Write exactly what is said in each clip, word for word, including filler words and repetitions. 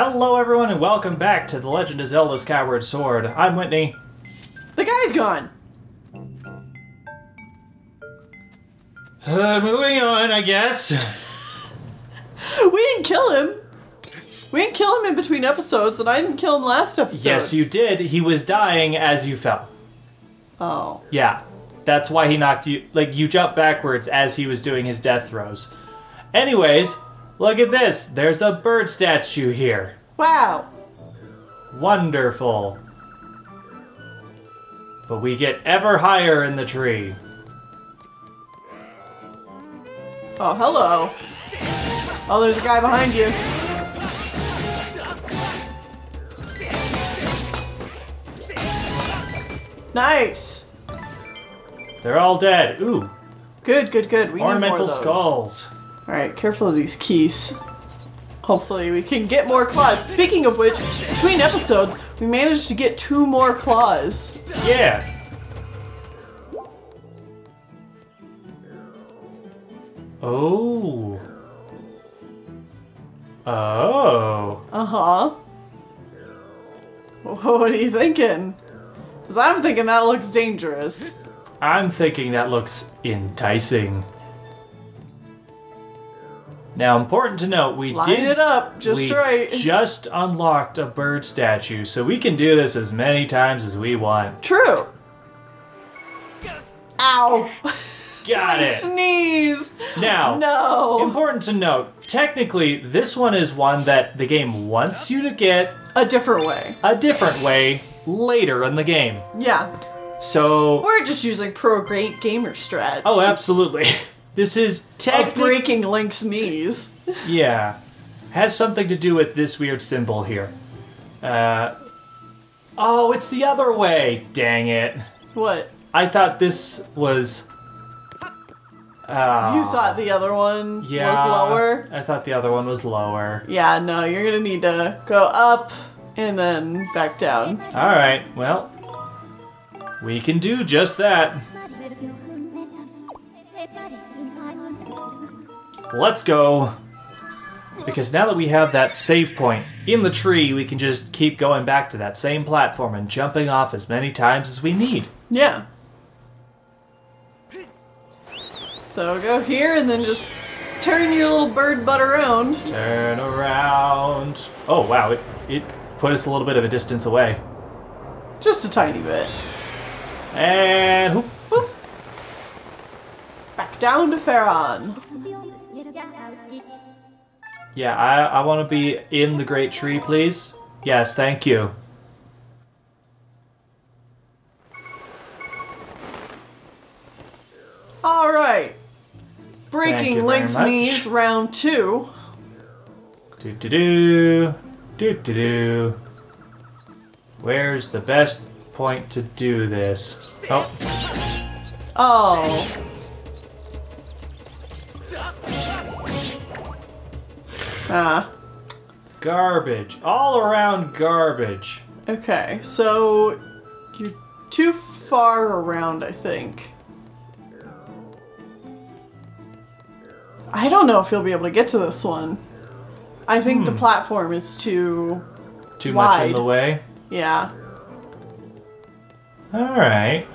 Hello everyone and welcome back to The Legend of Zelda: Skyward Sword. I'm Whitney. The guy's gone! Uh, moving on, I guess. We didn't kill him! We didn't kill him in between episodes, and I didn't kill him last episode. Yes, you did. He was dying as you fell. Oh. Yeah. That's why he knocked you... Like, you jumped backwards as he was doing his death throes. Anyways... Look at this! There's a bird statue here! Wow! Wonderful! But we get ever higher in the tree. Oh, hello! Oh, there's a guy behind you! Nice! They're all dead! Ooh! Good, good, good. We need more of those. Ornamental skulls. Alright, careful of these keys. Hopefully we can get more claws. Speaking of which, between episodes, we managed to get two more claws. Yeah! Oh. Oh. Uh-huh. What are you thinking? Because I'm thinking that looks dangerous. I'm thinking that looks enticing. Now, important to note, we Line did it up just we right. Just unlocked a bird statue, so we can do this as many times as we want. True. Ow! Got it. Sneeze. Now, no. Important to note, technically, this one is one that the game wants you to get a different way. A different way later in the game. Yeah. So we're just using pro great gamer strats. Oh, absolutely. This is technically breaking Link's knees. Yeah. Has something to do with this weird symbol here. Uh, oh, it's the other way! Dang it. What? I thought this was... Uh, you thought the other one yeah, was lower? I thought the other one was lower. Yeah, no, you're gonna need to go up and then back down. Alright, well, we can do just that. Let's go! Because now that we have that save point in the tree, we can just keep going back to that same platform and jumping off as many times as we need. Yeah. So go here and then just turn your little bird butt around. Turn around. Oh wow, it, it put us a little bit of a distance away. Just a tiny bit. And whoop, whoop. Back down to Faron. Yeah, I, I want to be in the great tree, please. Yes, thank you. Alright. Breaking Link's knees, round two. Do do do. Do do do. Where's the best point to do this? Oh. Oh. Ah. Garbage. All around garbage. Okay, so you're too far around, I think. I don't know if you'll be able to get to this one. I think hmm. the platform is too Too wide. Much in the way? Yeah. Alright.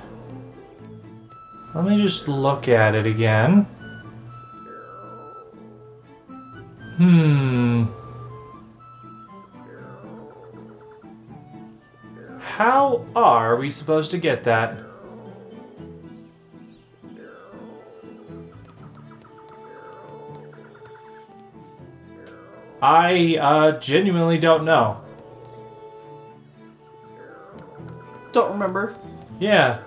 Let me just look at it again. Hmm. How are we supposed to get that? I uh, genuinely don't know. Don't remember. Yeah.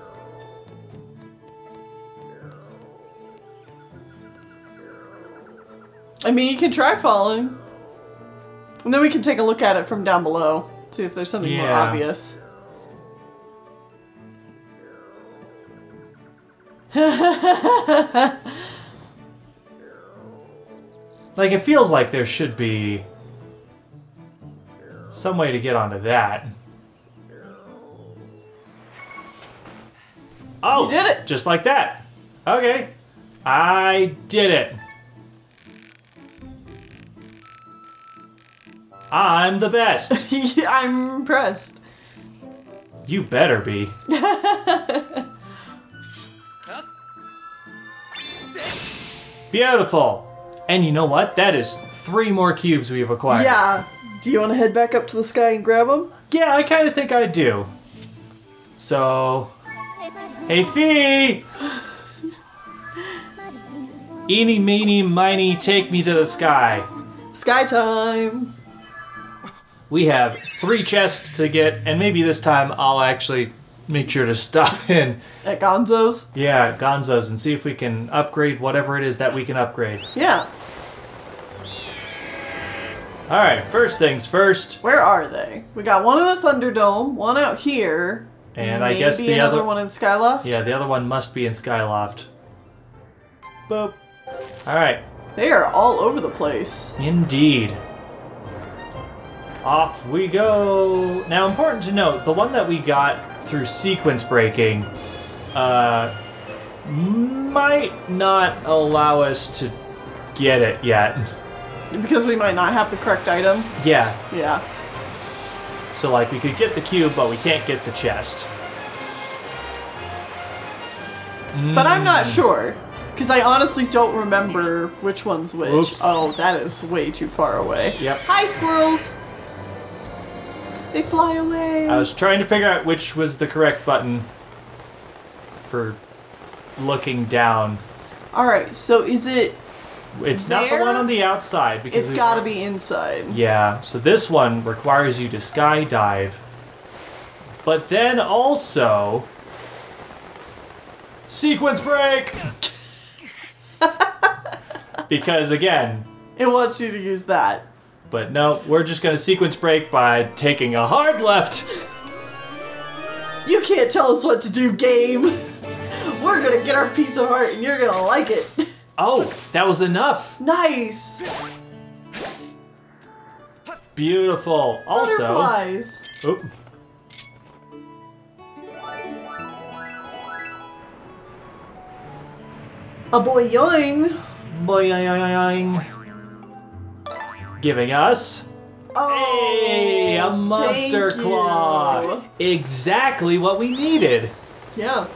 I mean, you can try falling. And then we can take a look at it from down below. See if there's something yeah. more obvious. Like, it feels like there should be some way to get onto that. Oh! You did it! Just like that! Okay. I did it! I'm the best. Yeah, I'm impressed. You better be. Beautiful. And you know what? That is three more cubes we've acquired. Yeah. Do you want to head back up to the sky and grab them? Yeah, I kind of think I do. So, hey Fi! Eeny, meeny, miny, take me to the sky. Sky time! We have three chests to get, and maybe this time I'll actually make sure to stop in. At Gonzo's? Yeah, at Gonzo's, and see if we can upgrade whatever it is that we can upgrade. Yeah. Alright, first things first. Where are they? We got one in the Thunderdome, one out here, and maybe I guess the another other one in Skyloft? Yeah, the other one must be in Skyloft. Boop. Alright. They are all over the place. Indeed. Off we go. Now, important to note, the one that we got through sequence breaking uh, might not allow us to get it yet. Because we might not have the correct item? Yeah. Yeah. So, like, we could get the cube, but we can't get the chest. Mm. But I'm not sure. Because I honestly don't remember which one's which. Oops. Oh, that is way too far away. Yep. Hi, squirrels! They fly away! I was trying to figure out which was the correct button for looking down. Alright, so is it... It's there? Not the one on the outside. Because it's gotta be inside. Yeah, so this one requires you to skydive. But then also... Sequence break! Because again, it wants you to use that. But no, we're just gonna sequence break by taking a hard left. You can't tell us what to do, game. We're gonna get our piece of heart and you're gonna like it. Oh, that was enough. Nice. Beautiful. Also, butterflies. Oop. A boing. Boing. Giving us oh, hey, a monster claw. Exactly what we needed. Yeah.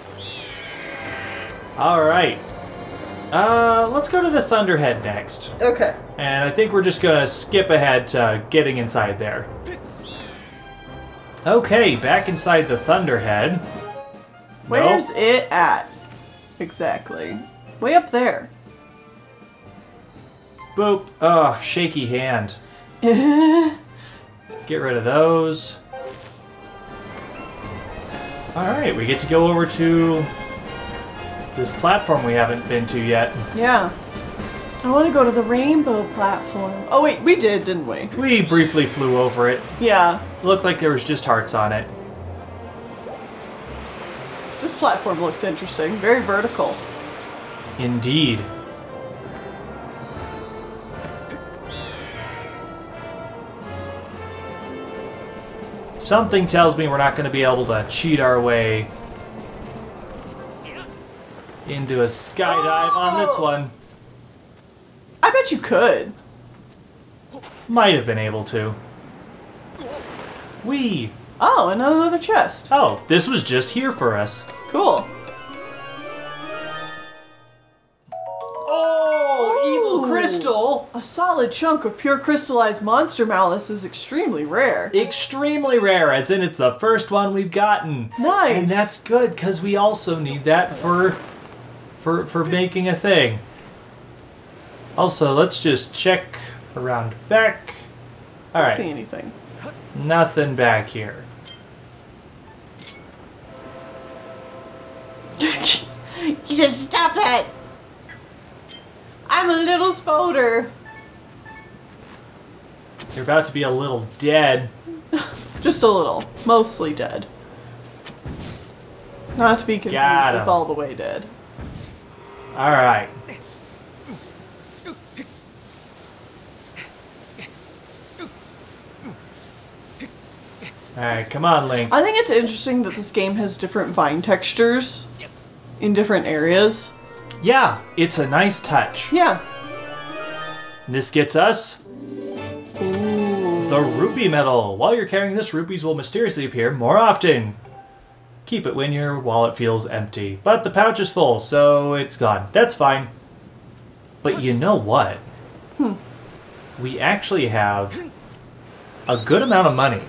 All right. Uh, let's go to the Thunderhead next. Okay. And I think we're just gonna skip ahead to getting inside there. Okay, back inside the Thunderhead. Where's nope. it at? Exactly. Way up there. Boop. Oh, shaky hand. Get rid of those. Alright, we get to go over to this platform we haven't been to yet. Yeah. I want to go to the rainbow platform. Oh wait, we did, didn't we? We briefly flew over it. Yeah. It looked like there was just hearts on it. This platform looks interesting. Very vertical. Indeed. Something tells me we're not going to be able to cheat our way into a skydive oh! on this one. I bet you could. Might have been able to. Whee! Oh, and another chest. Oh, this was just here for us. Cool. Crystal. A solid chunk of pure crystallized monster malice is extremely rare. Extremely rare, as in it's the first one we've gotten. Nice. And that's good, because we also need that for, for, for making a thing. Also, let's just check around back. All right. I don't see anything. Nothing back here. He says, stop that. I'm a little spoder. You're about to be a little dead. Just a little. Mostly dead. Not to be confused with all the way dead. Alright. Alright, come on, Link. I think it's interesting that this game has different vine textures in different areas. Yeah, it's a nice touch. Yeah. This gets us... Ooh. the Rupee Medal. While you're carrying this, rupees will mysteriously appear more often. Keep it when your wallet feels empty. But the pouch is full, so it's gone. That's fine. But you know what? Hmm. We actually have a good amount of money.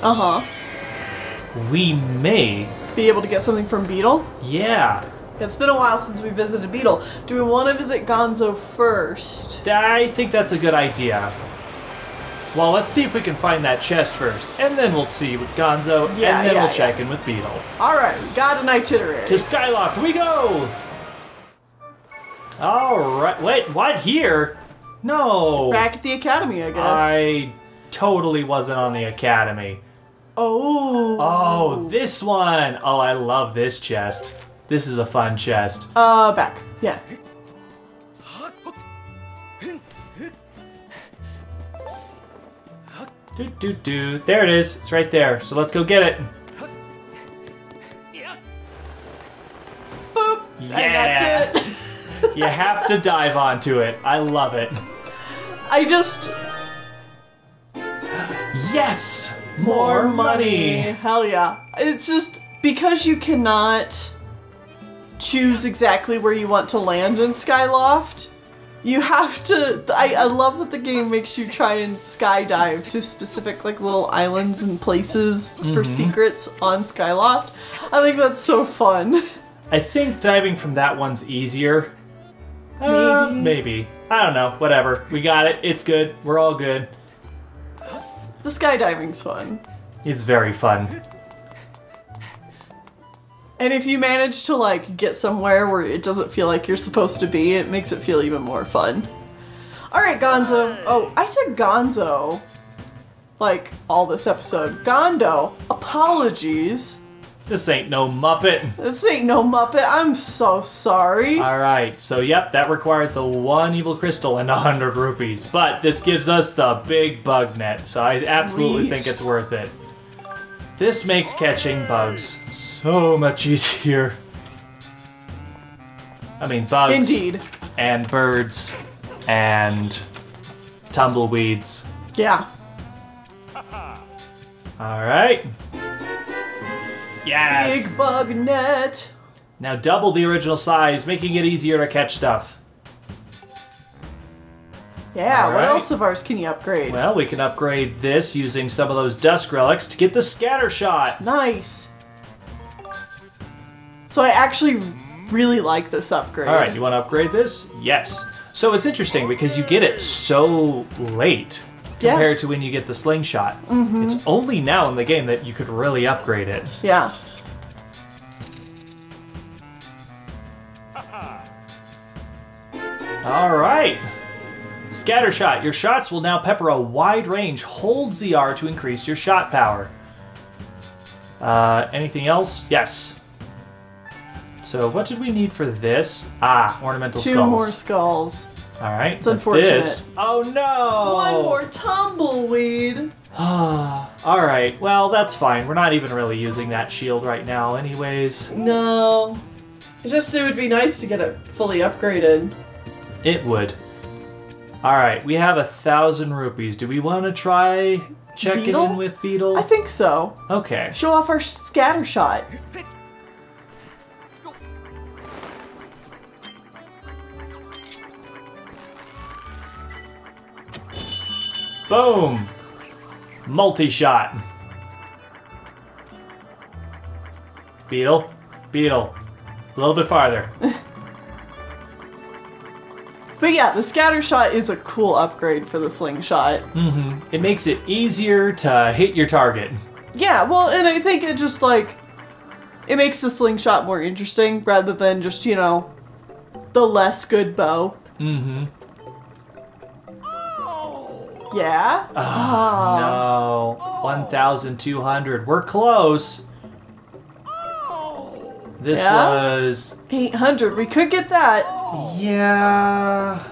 Uh-huh. We may be able to get something from Beedle? Yeah. It's been a while since we visited Beedle. Do we want to visit Gonzo first? I think that's a good idea. Well, let's see if we can find that chest first, and then we'll see with Gonzo, yeah, and then yeah, we'll yeah. check in with Beedle. All right, we got an itinerary. To Skyloft we go! All right, wait, what, here? No. Back at the academy, I guess. I totally wasn't on the academy. Oh. Oh, this one. Oh, I love this chest. This is a fun chest. Uh, back. Yeah. Do, do, do. There it is. It's right there. So let's go get it. Boop. Yeah. And that's it. You have to dive onto it. I love it. I just... Yes! More, More money. money. Hell yeah. It's just because you cannot choose exactly where you want to land in Skyloft. You have to, I, I love that the game makes you try and skydive to specific like little islands and places mm-hmm. for secrets on Skyloft. I think that's so fun. I think diving from that one's easier. Maybe. Uh, maybe. I don't know, whatever. We got it, it's good, we're all good. The skydiving's fun. It's very fun. And if you manage to like get somewhere where it doesn't feel like you're supposed to be, it makes it feel even more fun. All right, Gonzo. Oh, I said Gonzo. Like all this episode. Gondo. Apologies. This ain't no Muppet. This ain't no Muppet. I'm so sorry. All right. So, yep, that required the one evil crystal and a hundred rupees. But this gives us the big bug net. So I Sweet. absolutely think it's worth it. This makes catching bugs so much easier. I mean, bugs. Indeed. And birds. And tumbleweeds. Yeah. Alright. Yes! Big bug net! Now double the original size, making it easier to catch stuff. Yeah, right. What else of ours can you upgrade? Well, we can upgrade this using some of those dusk relics to get the scatter shot. Nice. So I actually really like this upgrade. All right, you want to upgrade this? Yes. So it's interesting because you get it so late yeah. compared to when you get the slingshot. Mm-hmm. It's only now in the game that you could really upgrade it. Yeah. All right. Scattershot. Your shots will now pepper a wide range. Hold Z R to increase your shot power. Uh, anything else? Yes. So what did we need for this? Ah, ornamental Two skulls. Two more skulls. All right. It's unfortunate. This. Oh no! One more tumbleweed. All right. Well, that's fine. We're not even really using that shield right now, anyways. No. It's just it would be nice to get it fully upgraded. It would. All right, we have a thousand rupees. Do we want to try checking Beedle? in with Beedle? I think so. Okay. Show off our scatter shot. Boom. Multi-shot. Beedle, Beedle. A little bit farther. But yeah, the scatter shot is a cool upgrade for the slingshot. Mm-hmm. It makes it easier to hit your target. Yeah, well, and I think it just, like, it makes the slingshot more interesting rather than just, you know, the less good bow. Mm-hmm. Oh. Yeah? Oh, oh. no. one thousand two hundred. We're close. This yeah. was... eight hundred. We could get that. Yeah.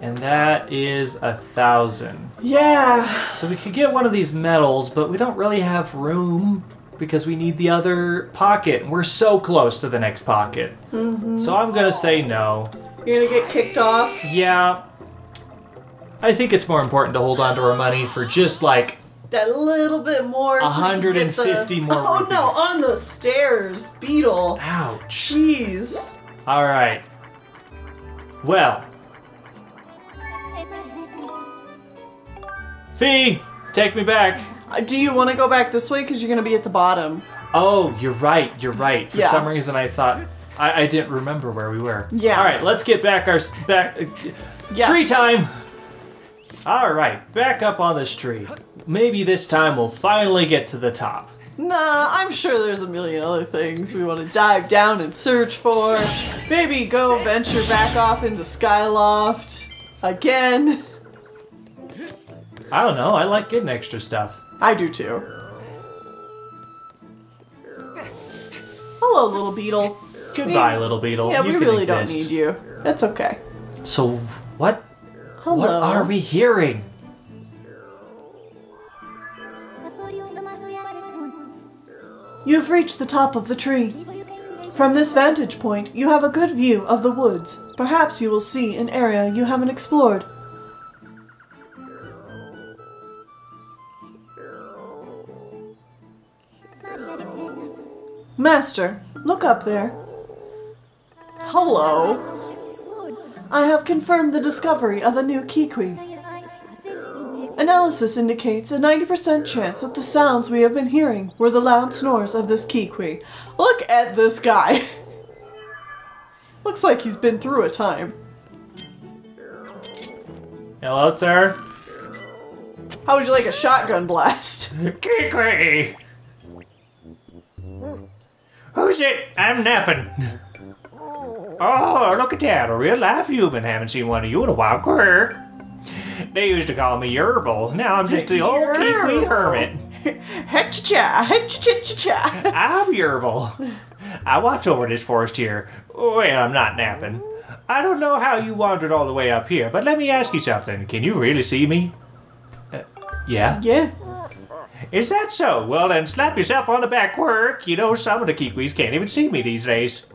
And that is a thousand. Yeah. So we could get one of these medals, but we don't really have room because we need the other pocket. We're so close to the next pocket. Mm-hmm. So I'm going to say no. You're going to get kicked off? Yeah. I think it's more important to hold on to our money for just like that little bit more. one hundred fifty so the... more. Oh rupees. No, on the stairs, Beedle. Ouch. Jeez. All right. Well. Fi, take me back. Do you want to go back this way? Because you're going to be at the bottom. Oh, you're right. You're right. For yeah. some reason, I thought I, I didn't remember where we were. Yeah. All right, let's get back our back. Yeah. Tree time. All right, back up on this tree. Maybe this time we'll finally get to the top. Nah, I'm sure there's a million other things we want to dive down and search for. Maybe go venture back off into Skyloft again. I don't know. I like getting extra stuff. I do too. Hello, little Beedle. Goodbye, we, little Beedle. Yeah, you we can really exist. Don't need you. That's okay. So, what? Hello. What are we hearing? You've reached the top of the tree. From this vantage point, you have a good view of the woods. Perhaps you will see an area you haven't explored. Master, look up there. Hello. I have confirmed the discovery of a new Kikwi. Analysis indicates a ninety percent chance that the sounds we have been hearing were the loud snores of this Kikwi. Look at this guy. Looks like he's been through a time. Hello, sir. How would you like a shotgun blast? Kikwi! Who's it? I'm napping. Oh, look at that. A real life human. Haven't seen one of you in a while. Quirk. They used to call me Yerbil. Now I'm just the old Kikwi hermit. Hatcha-cha, hatcha-cha-cha-cha. I'm Yerbil. I watch over this forest here. Wait, I'm not napping. I don't know how you wandered all the way up here, but let me ask you something. Can you really see me? Uh, yeah? Yeah. Is that so? Well then, slap yourself on the back, Quirk. You know, some of the Kikwis can't even see me these days.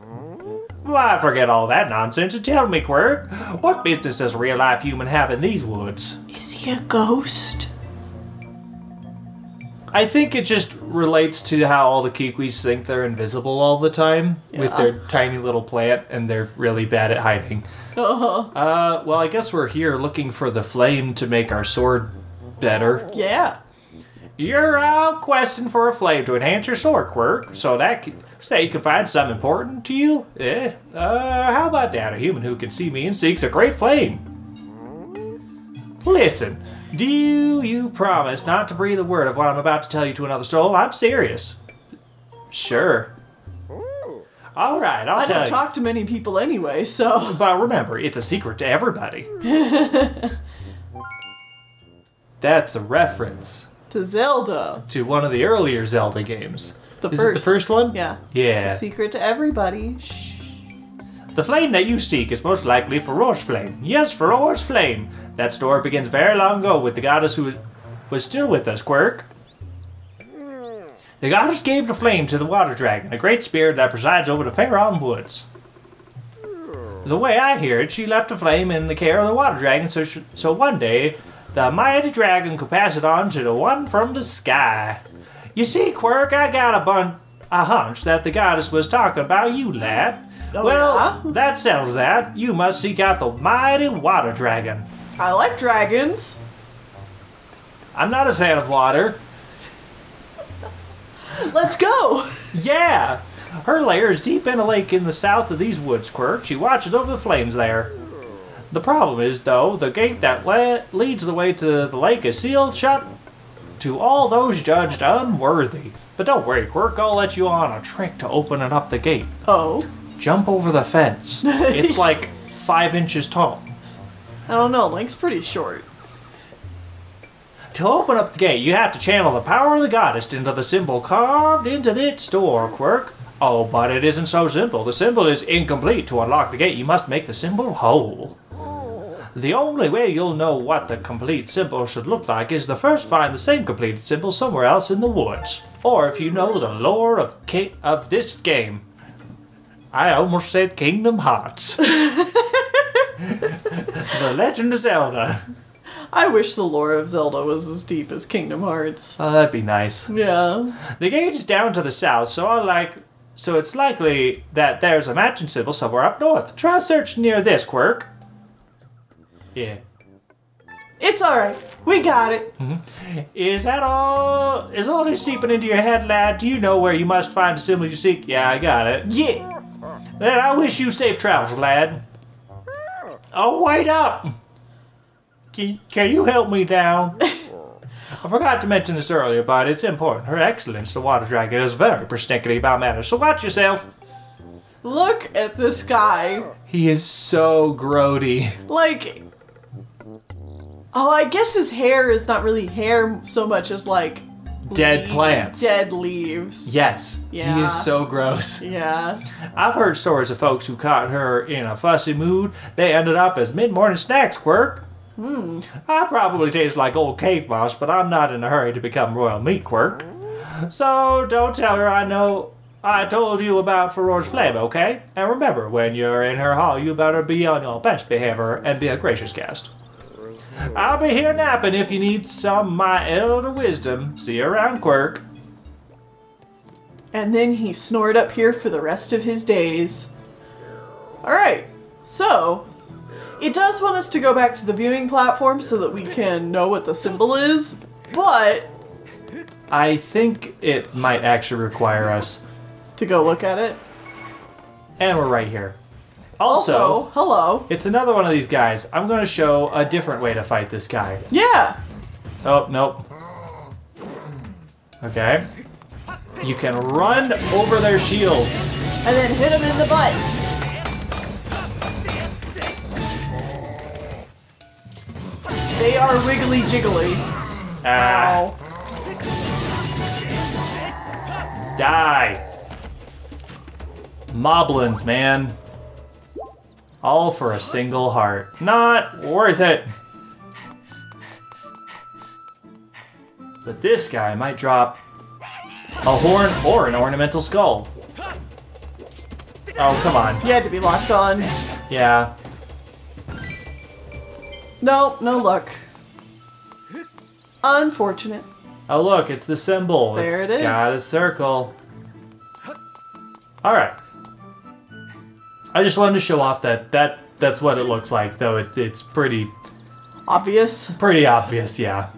Why, forget all that nonsense and tell me, Quirk, what business does a real-life human have in these woods? Is he a ghost? I think it just relates to how all the Kikwis think they're invisible all the time yeah. with their tiny little plant, and they're really bad at hiding. Uh-huh. Uh, well, I guess we're here looking for the flame to make our sword better. Yeah. You're out questing for a flame to enhance your sword, Quirk, so that, can, so that you can find something important to you? Eh, uh, how about that? A human who can see me and seeks a great flame. Listen, do you promise not to breathe a word of what I'm about to tell you to another soul? I'm serious. Sure. All right, I'll I tell you. I don't talk to many people anyway, so... But remember, it's a secret to everybody. That's a reference. To Zelda. To one of the earlier Zelda games. The Is first. It the first one? Yeah. Yeah. It's a secret to everybody. Shh. The flame that you seek is most likely Farore's flame. Yes, Farore's flame. That story begins very long ago with the goddess who was still with us, Quirk. The goddess gave the flame to the water dragon, a great spirit that presides over the Faron woods. The way I hear it, she left the flame in the care of the water dragon, so, she, so one day... the mighty dragon could pass it on to the one from the sky. You see, Quirk, I got a bun a hunch that the goddess was talking about you, lad. Oh, well, yeah? That settles that. You must seek out the mighty water dragon. I like dragons. I'm not a fan of water. Let's go. Yeah. Her lair is deep in a lake in the south of these woods, Quirk. She watches over the flames there. The problem is, though, the gate that le leads the way to the lake is sealed shut to all those judged unworthy. But don't worry, Quirk, I'll let you on a trick to opening up the gate. Oh? Jump over the fence. It's like five inches tall. I don't know, Link's pretty short. To open up the gate, you have to channel the power of the goddess into the symbol carved into its door, Quirk. Oh, but it isn't so simple. The symbol is incomplete. To unlock the gate, you must make the symbol whole. The only way you'll know what the complete symbol should look like is to first find the same completed symbol somewhere else in the woods. Or if you know the lore of of this game. I almost said Kingdom Hearts. The Legend of Zelda. I wish the lore of Zelda was as deep as Kingdom Hearts. Oh, that'd be nice. Yeah. The gate is down to the south, so I like... So it's likely that there's a matching symbol somewhere up north. Try search near this, Quirk. Yeah. It's alright. We got it. Mm-hmm. Is that all? Is all this seeping into your head, lad? Do you know where you must find the symbol you seek? Yeah, I got it. Yeah. Then I wish you safe travels, lad. Oh, wait up. Can, can you help me down? I forgot to mention this earlier, but it's important. Her Excellence, the Water Dragon, is very persnickety about matters, so watch yourself. Look at this guy. He is so grody. Like, oh, I guess his hair is not really hair so much as like dead plants, dead leaves. Yes. Yeah. He is so gross. Yeah. I've heard stories of folks who caught her in a fussy mood. They ended up as mid-morning snacks, Quirk. Hmm. I probably taste like old cave moss, but I'm not in a hurry to become royal meat, Quirk. So don't tell her I know I told you about Farore's flame, okay? And remember, when you're in her hall, you better be on your best behavior and be a gracious guest. I'll be here napping if you need some of my elder wisdom. See you around, Quirk. And then he snored up here for the rest of his days. Alright, so... It does want us to go back to the viewing platform so that we can know what the symbol is, but... I think it might actually require us... to go look at it. And we're right here. Also, also, hello. It's another one of these guys. I'm going to show a different way to fight this guy. Yeah. Oh, nope. Okay. You can run over their shield. And then hit him in the butt. They are wiggly jiggly. Ah. Ow. Die. Moblins, man. All for a single heart. Not worth it. But this guy might drop a horn or an ornamental skull. Oh, come on. You had to be locked on. Yeah. No, no luck. Unfortunate. Oh look, it's the symbol. There it is. It's got a circle. Alright. I just wanted to show off that, that that's what it looks like, though it, it's pretty... Obvious? Pretty obvious, yeah.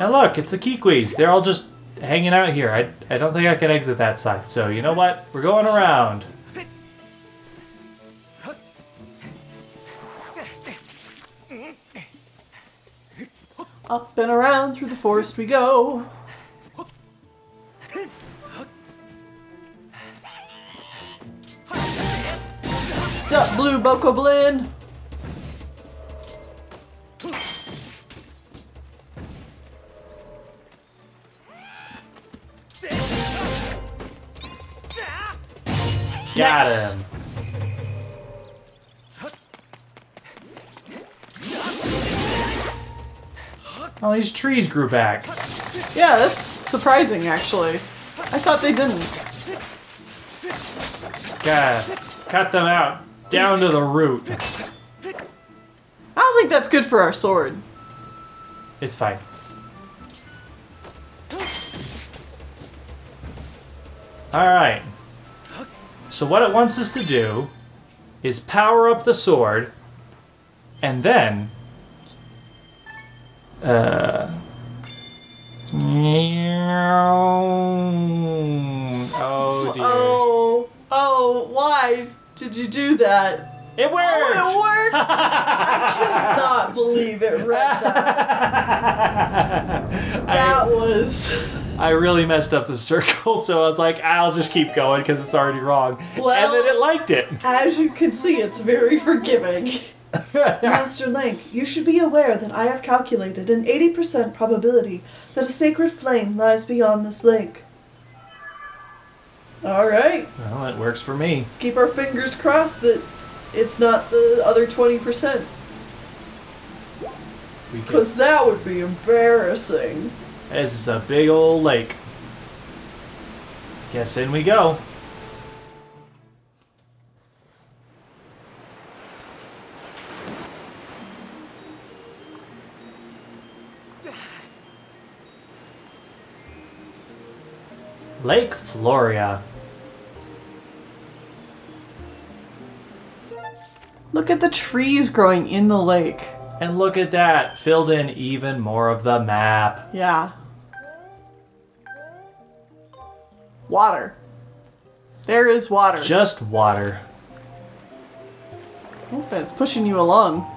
And look, it's the Kikwis. They're all just hanging out here. I, I don't think I can exit that side, so you know what? We're going around. Up and around through the forest we go. Sup, Blue Boko Blin? Got him. All these trees grew back. Yeah, that's surprising, actually. I thought they didn't. God, cut them out. Down to the root. I don't think that's good for our sword. It's fine. Alright. So what it wants us to do is power up the sword and then... Uh. Oh dear. Oh, oh, why did you do that? It worked! Oh, it worked! I cannot believe it read that. That I, was. I really messed up the circle, so I was like, I'll just keep going because it's already wrong. Well, and then it liked it. As you can see, it's very forgiving. Master Link, you should be aware that I have calculated an eighty percent probability that a sacred flame lies beyond this lake. Alright. Well, it works for me. Let's keep our fingers crossed that it's not the other twenty percent. Because that would be embarrassing. This is a big old lake. Guess in we go. Lake Floria. Look at the trees growing in the lake. And look at that, filled in even more of the map. Yeah. Water. There is water. Just water. Oh, it's pushing you along.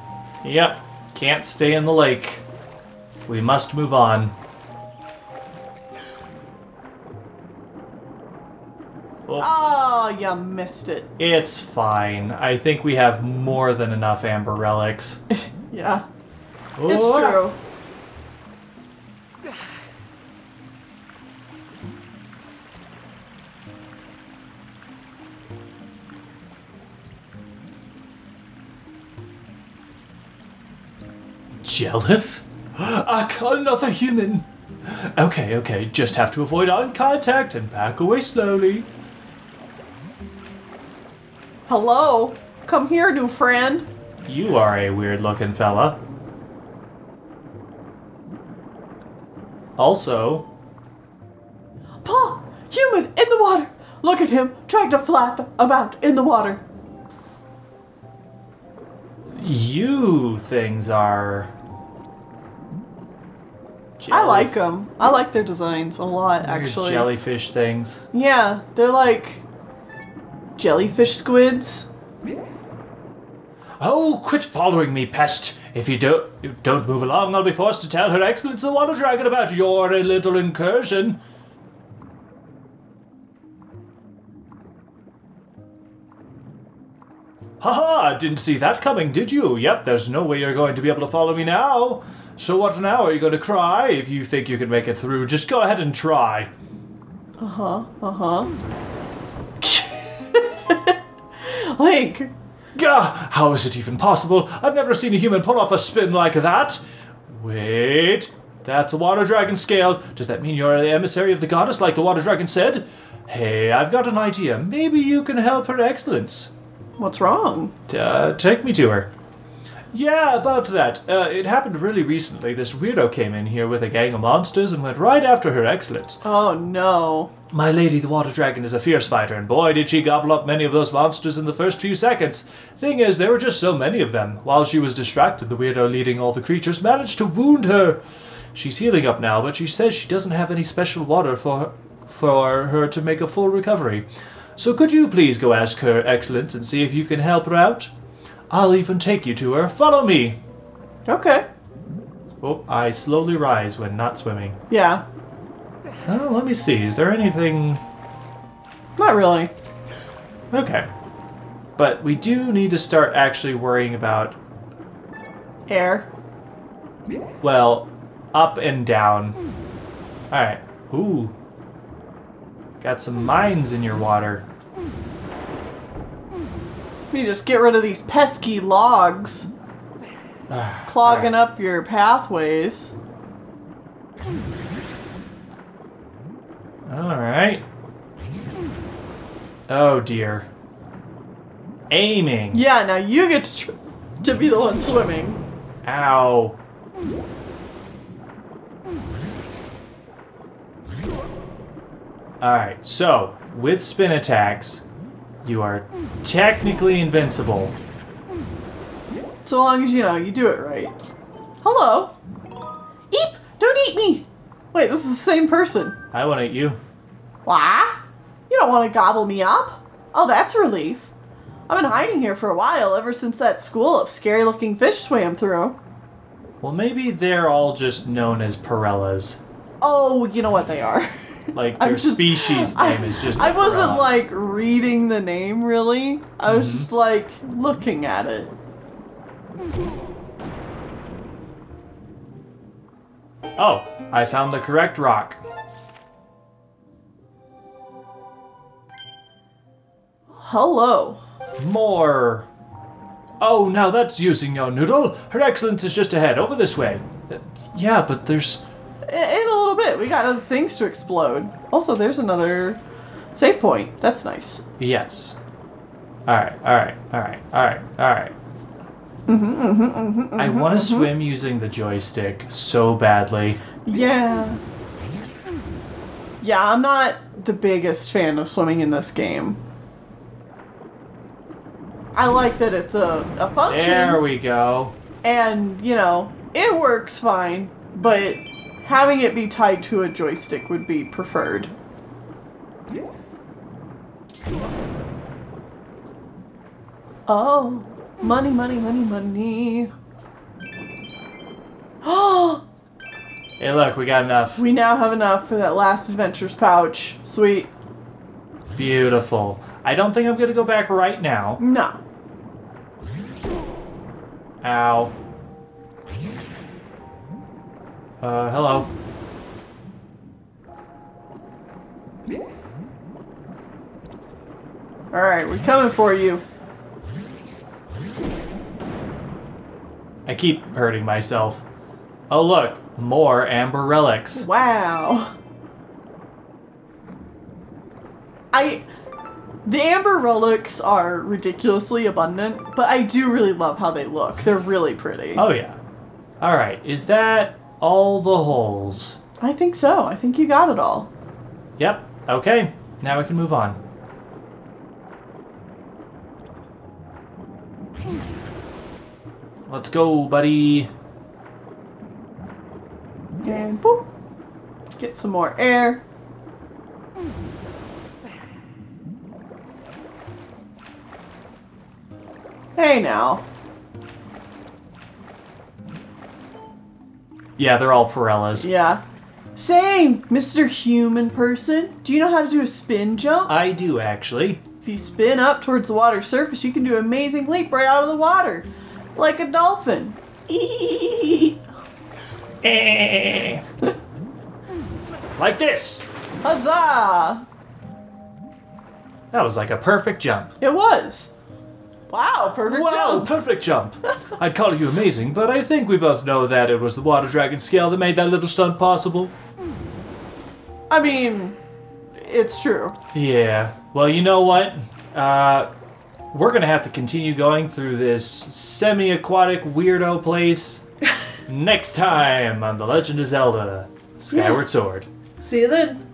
Yep. Can't stay in the lake. We must move on. Oh, oh you missed it. It's fine. I think we have more than enough amber relics. Yeah. Oh. It's true. Jellif? Another human! Okay, okay, just have to avoid eye contact and back away slowly. Hello? Come here, new friend. You are a weird-looking fella. Also... Paul! Human in the water! Look at him, trying to flap about in the water. You things are... Jelly. I like them. I like their designs a lot, actually. They're jellyfish things. Yeah, they're like jellyfish squids. Oh, quit following me, pest! If you don't you don't move along, I'll be forced to tell Her Excellency the Water Dragon about your little incursion. Haha! Didn't see that coming, did you? Yep, there's no way you're going to be able to follow me now. So what now? Are you going to cry? If you think you can make it through, just go ahead and try. Uh-huh, uh-huh. Link! Gah! How is it even possible? I've never seen a human pull off a spin like that. Wait, that's a water dragon scale. Does that mean you're the emissary of the goddess like the water dragon said? Hey, I've got an idea. Maybe you can help Her Excellency. What's wrong? Uh, take me to her. Yeah, about that. Uh, it happened really recently. This weirdo came in here with a gang of monsters and went right after Her Excellency. Oh, no. My lady, the water dragon, is a fierce fighter, and boy, did she gobble up many of those monsters in the first few seconds. Thing is, there were just so many of them. While she was distracted, the weirdo leading all the creatures managed to wound her. She's healing up now, but she says she doesn't have any special water for her, for her to make a full recovery. So could you please go ask Her Excellency and see if you can help her out? I'll even take you to her. Follow me! Okay. Oh, I slowly rise when not swimming. Yeah. Oh, let me see. Is there anything... Not really. Okay. But we do need to start actually worrying about... Air. Well, up and down. Alright. Ooh. Got some mines in your water. Let me just get rid of these pesky logs. Clogging up your pathways. Alright. Oh dear. Aiming. Yeah, now you get to, tr to be the one swimming. Ow. Alright, so, with spin attacks, you are technically invincible. So long as, you know, you do it right. Hello! Eep! Don't eat me! Wait, this is the same person. I won't eat you. Why? You don't want to gobble me up? Oh, that's a relief. I've been hiding here for a while, ever since that school of scary-looking fish swam through. Well, maybe they're all just known as Parellas. Oh, you know what they are. Like, their just, species name I, is just... I wasn't, Parella. like, reading the name, really. I was mm-hmm. just, like, looking at it. Oh, I found the correct rock. Hello. More. Oh, now that's using your noodle. Her Excellency is just ahead, over this way. Uh, yeah, but there's... In a little bit, we got other things to explode. Also, there's another save point. That's nice. Yes. All right. All right. All right. All right. All right. Mm-hmm, mm-hmm, mm-hmm, mm-hmm, I want to mm-hmm. swim using the joystick so badly. Yeah. Yeah, I'm not the biggest fan of swimming in this game. I like that it's a, a function. There we go. And, you know, it works fine, but having it be tied to a joystick would be preferred. Oh, money, money, money, money. Oh! Hey, look, we got enough. We now have enough for that last adventure's pouch. Sweet. Beautiful. I don't think I'm going to go back right now. No. Ow. Uh, hello. Alright, we're coming for you. I keep hurting myself. Oh, look. More amber relics. Wow. I... The amber relics are ridiculously abundant, but I do really love how they look. They're really pretty. Oh, yeah. Alright, is that all the holes? I think so. I think you got it all. Yep. Okay. Now we can move on. Let's go, buddy. And boop. Get some more air. Hey now. Yeah, they're all Parellas. Yeah. Same, Mister Human Person. Do you know how to do a spin jump? I do, actually. If you spin up towards the water surface, you can do an amazing leap right out of the water. Like a dolphin. Eee. Eh. Like this. Huzzah! That was like a perfect jump. It was. Wow, perfect wow, jump. Wow, perfect jump. I'd call you amazing, but I think we both know that it was the water dragon scale that made that little stunt possible. I mean, it's true. Yeah. Well, you know what? Uh... We're gonna have to continue going through this semi-aquatic weirdo place next time on The Legend of Zelda: Skyward Sword. See you then.